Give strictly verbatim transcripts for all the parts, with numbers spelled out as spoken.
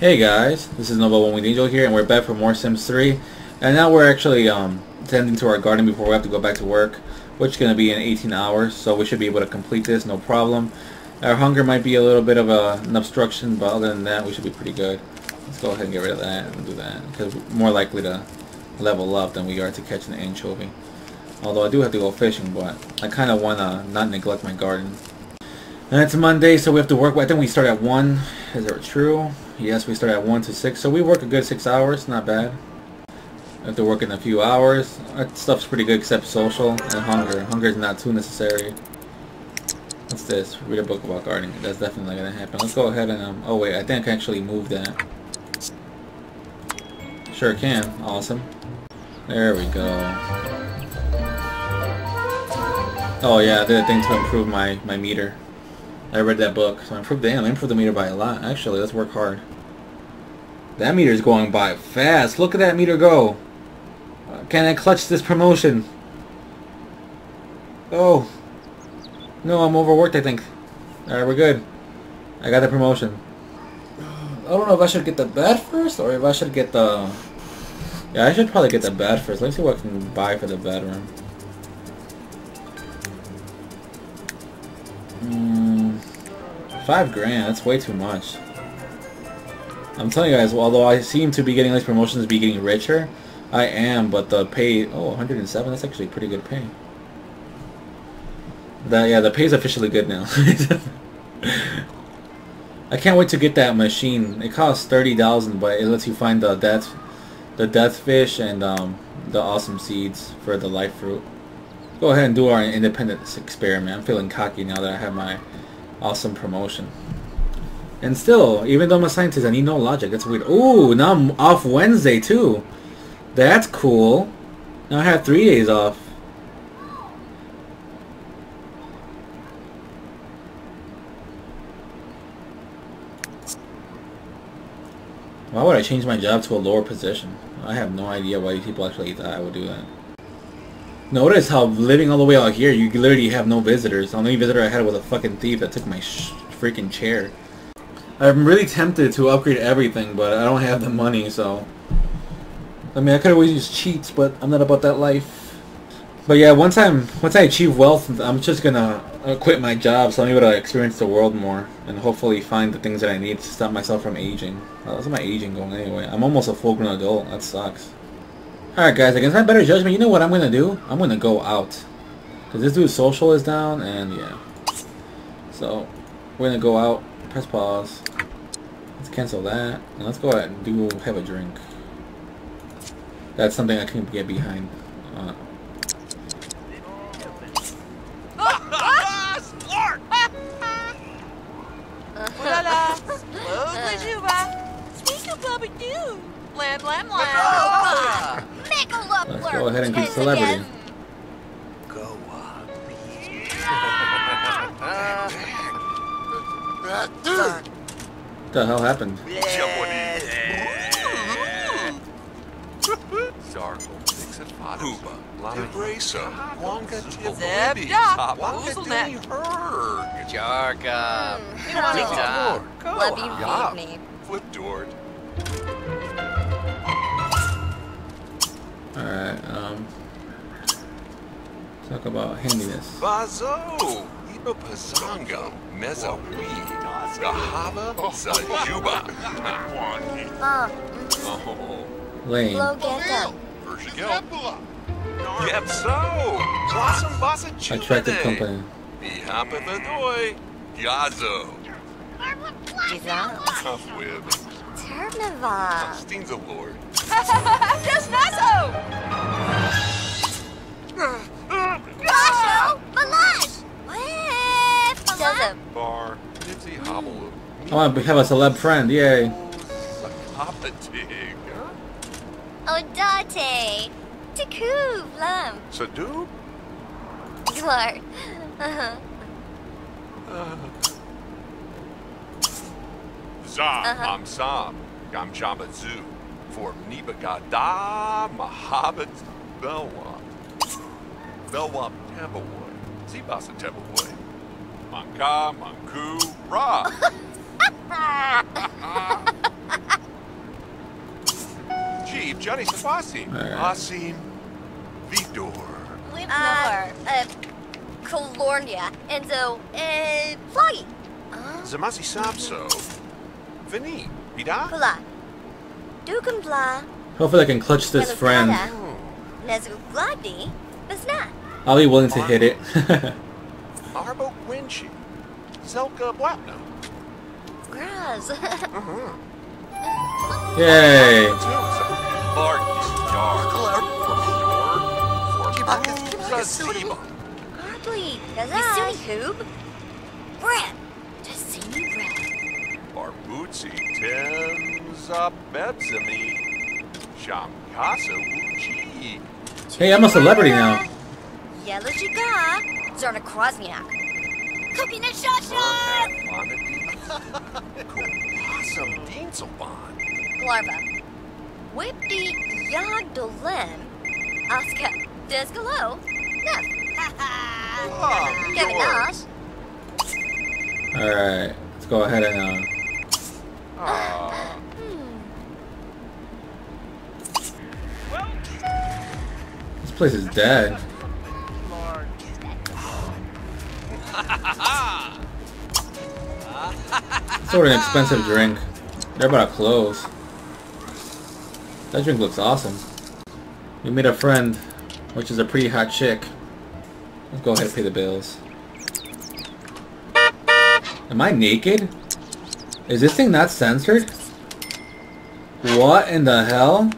Hey guys, this is Nova One Wind Angel here, and we're back for more Sims three. And now we're actually um, tending to our garden before we have to go back to work, which is going to be in eighteen hours, so we should be able to complete this, no problem. Our hunger might be a little bit of a, an obstruction, but other than that, we should be pretty good. Let's go ahead and get rid of that and do that, because we're more likely to level up than we are to catch an anchovy. Although I do have to go fishing, but I kind of want to not neglect my garden. And it's Monday, so we have to work. I think we start at one. Is that true? Yes, we start at one to six, so we work a good six hours, not bad. We have to work in a few hours. That stuff's pretty good except social and hunger. Hunger is not too necessary. What's this? Read a book about gardening. That's definitely not going to happen. Let's go ahead and... Um, oh wait, I think I can actually move that. Sure can. Awesome. There we go. Oh yeah, I did a thing to improve my, my meter. I read that book, so I improved, damn, I improved the meter by a lot. Actually, let's work hard. That meter's going by fast. Look at that meter go. Uh, can I clutch this promotion? Oh. No, I'm overworked, I think. Alright, we're good. I got the promotion. I don't know if I should get the bed first, or if I should get the... Yeah, I should probably get the bed first. Let me see what I can buy for the bedroom. Hmm. Five grand, that's way too much. I'm telling you guys, well, although I seem to be getting these promotions be getting richer, I am, but the pay, oh, one hundred and seven, that's actually pretty good pay. That, yeah, the pay's officially good now. I can't wait to get that machine. It costs thirty thousand dollars, but it lets you find the death, the death fish and um, the awesome seeds for the life fruit. Go ahead and do our independence experiment. I'm feeling cocky now that I have my awesome promotion. And still, even though I'm a scientist, I need no logic. That's weird. Ooh, now I'm off Wednesday too. That's cool. Now I have three days off. Why would I change my job to a lower position? I have no idea why people actually thought I would do that. Notice how living all the way out here, you literally have no visitors. The only visitor I had was a fucking thief that took my sh freaking chair. I'm really tempted to upgrade everything, but I don't have the money, so... I mean, I could always use cheats, but I'm not about that life. But yeah, once, I'm, once I achieve wealth, I'm just gonna quit my job so I'm able to experience the world more. And hopefully find the things that I need to stop myself from aging. Oh, how's my aging going anyway? I'm almost a full-grown adult. That sucks. Alright guys, against my better judgment, you know what I'm gonna do? I'm gonna go out. Cause this dude's social is down, and yeah. So, we're gonna go out, press pause. Let's cancel that, and let's go ahead and do have a drink. That's something I can get behind. Uh, Bobby Doo. Lam, lam, lam. Let's go ahead and keep celebrity. Go up. What the hell happened? Alright, um, talk about handiness. Bazo, Iba Pazango, Meza Weed, Gahaba, Zajuba, Lane. Yepso, Attractive Company. Bihapa Badoy, Yazo. Tough Wib. Carnival. Steen's a lord. Just Nasso! Nasso! Balazs! Whip! Bar. Nipsey Hobble. I want to have a celeb friend, yay. Sakopateg. Odate. Taku, Blum. Sadoo? Glart. Uh huh. I'm Sam. I'm Jabazoo. For Nibagada Mahabat Belwa. Belwa Tabawoy. Zibasa Tabawoy. Manka Manku Ra. Johnny Savasi. Asim Vidor. Uh, uh, Colonia. And so, uh, Floggy. Zamasi Sabso. Vini. Vida? Blah. Dukum Blah. Hopefully I can clutch this friend. I'll be willing to hit it. Arbo Winchi. Zelka Blatno. Graz. Yay. Barbutsi Temza Bebzami Shamkasa Wuchi. Hey, I'm a celebrity now. Yellow Chica Zarna Krosniak. Cooking and Shasha Awesome Dinselbon. Glarva. Whipty Yagdolem. Oscar Desgalo. Nuff. Haha. Kevin Nash. Alright, let's go ahead and um. Uh, hmm. This place is dead. It's sort of an expensive drink. They're about to close. That drink looks awesome. We made a friend, which is a pretty hot chick. Let's go ahead and pay the bills. Am I naked? Is this thing not censored? What in the hell?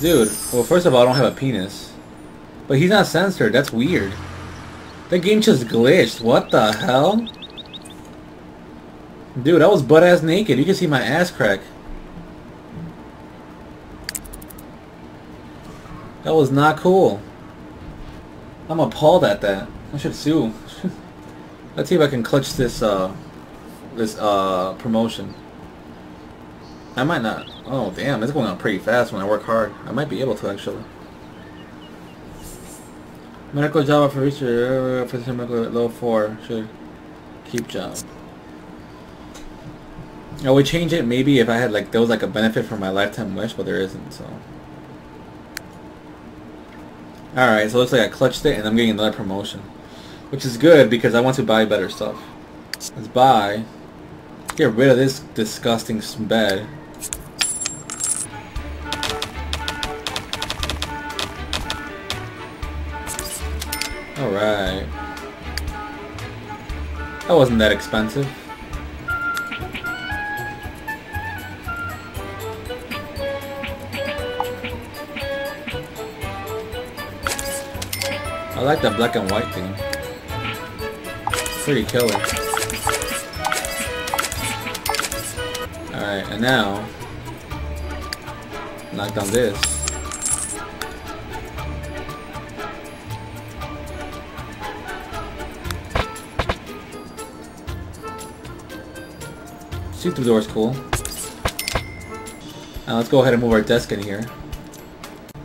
Dude, well first of all I don't have a penis. But he's not censored, that's weird. The game just glitched, what the hell? Dude, I was butt-ass naked, you can see my ass crack. That was not cool. I'm appalled at that. I should sue. Let's see if I can clutch this, uh... this uh promotion. I might not. Oh damn, it's going on pretty fast when I work hard. I might be able to actually. Medical job for future physician medical at level four should keep job. I would change it maybe if I had like there was like a benefit for my lifetime wish, but there isn't, so. Alright, so it looks like I clutched it and I'm getting another promotion. Which is good because I want to buy better stuff. Let's buy. Get rid of this disgusting bed. Alright. That wasn't that expensive. I like that black and white thing. It's pretty killer. Alright, and now, knock down this. See-through door's cool. Now let's go ahead and move our desk in here.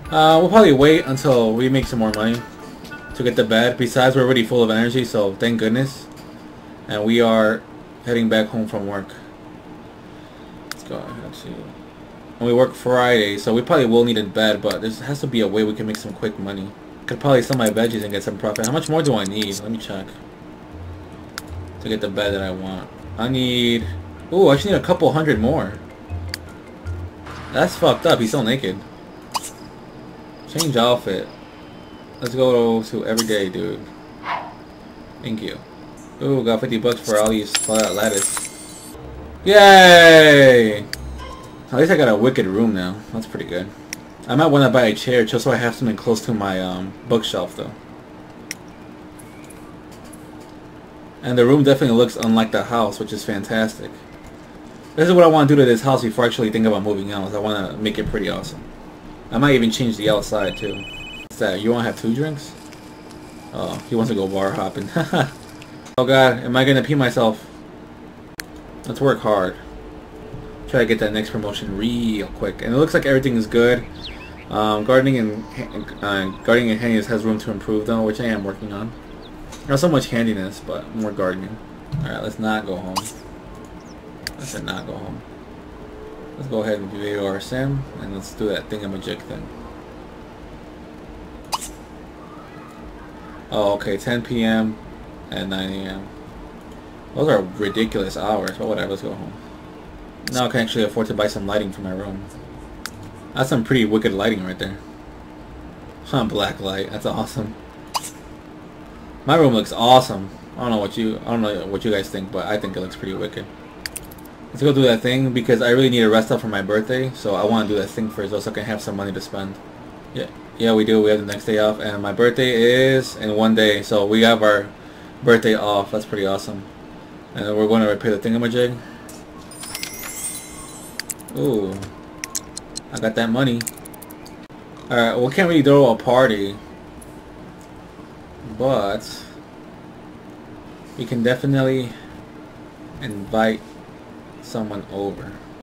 Uh, we'll probably wait until we make some more money to get the bed. Besides, we're already full of energy, so thank goodness. And we are heading back home from work. And we work Friday, so we probably will need a bed, but there has to be a way we can make some quick money. Could probably sell my veggies and get some profit. How much more do I need? Let me check. To get the bed that I want. I need... Ooh, I just need a couple hundred more. That's fucked up. He's still naked. Change outfit. Let's go to everyday, dude. Thank you. Ooh, got fifty bucks for all these lattice. Yay! At least I got a wicked room now. That's pretty good. I might want to buy a chair just so I have something close to my um, bookshelf though. And the room definitely looks unlike the house, which is fantastic. This is what I want to do to this house before I actually think about moving out. I want to make it pretty awesome. I might even change the outside too. What's that? You want to have two drinks? Oh, he wants to go bar hopping. Oh god, am I going to pee myself? Let's work hard. Try to get that next promotion real quick, and it looks like everything is good. Um, gardening and uh, gardening and handiness has room to improve, though, which I am working on. Not so much handiness, but more gardening. All right, let's not go home. Let's not go home. Let's go ahead and do A R S M and let's do that thingamajig thing. Oh, okay, ten P M and nine A M Those are ridiculous hours, but whatever, let's go home. Now I can actually afford to buy some lighting for my room. That's some pretty wicked lighting right there. Huh, black light, that's awesome. My room looks awesome. I don't know what you I don't know what you guys think, but I think it looks pretty wicked. Let's go do that thing because I really need to rest up for my birthday, so I want to do that thing first so I can have some money to spend. Yeah, yeah, we do. We have the next day off, and my birthday is in one day, so we have our birthday off. That's pretty awesome. And then we're going to repair the thingamajig. Ooh, I got that money. All right, well, can't really throw a party, but we can definitely invite someone over.